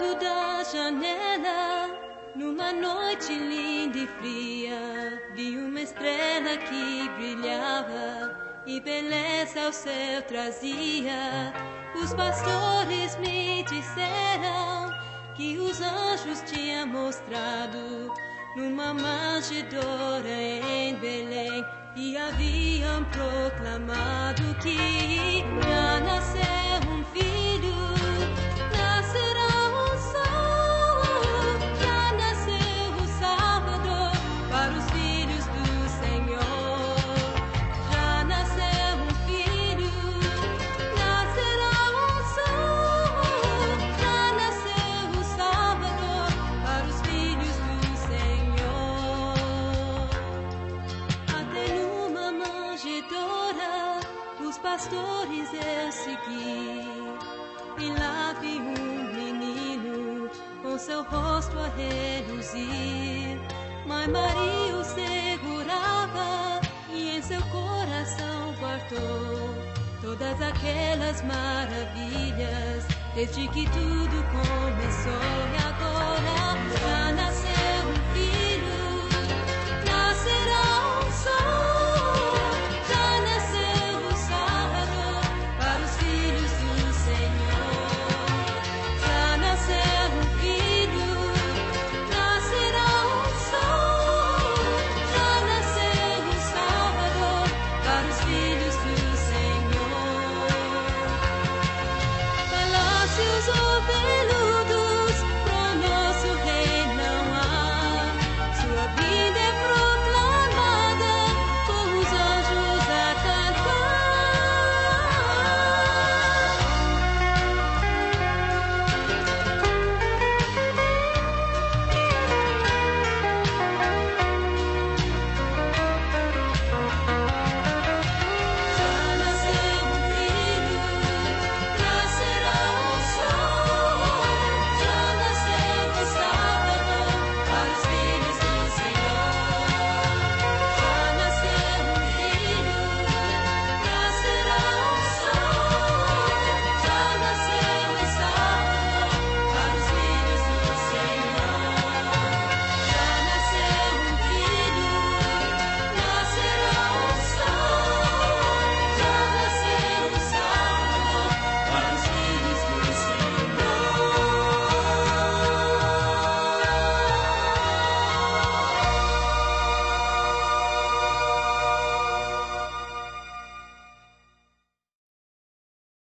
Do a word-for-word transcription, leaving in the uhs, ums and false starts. olhando da janela, numa noite linda e fria, vi uma estrela que brilhava e beleza ao céu trazia. Os pastores me disseram que os anjos tinham mostrado numa manjedoura em Belém, e haviam proclamado que já nasceu um filho. Pastores eu segui, e lá vi um menino com seu rosto a reluzir. Mãe Maria o segurava e em seu coração guardou todas aquelas maravilhas, desde que tudo começou. E agora já nasceu.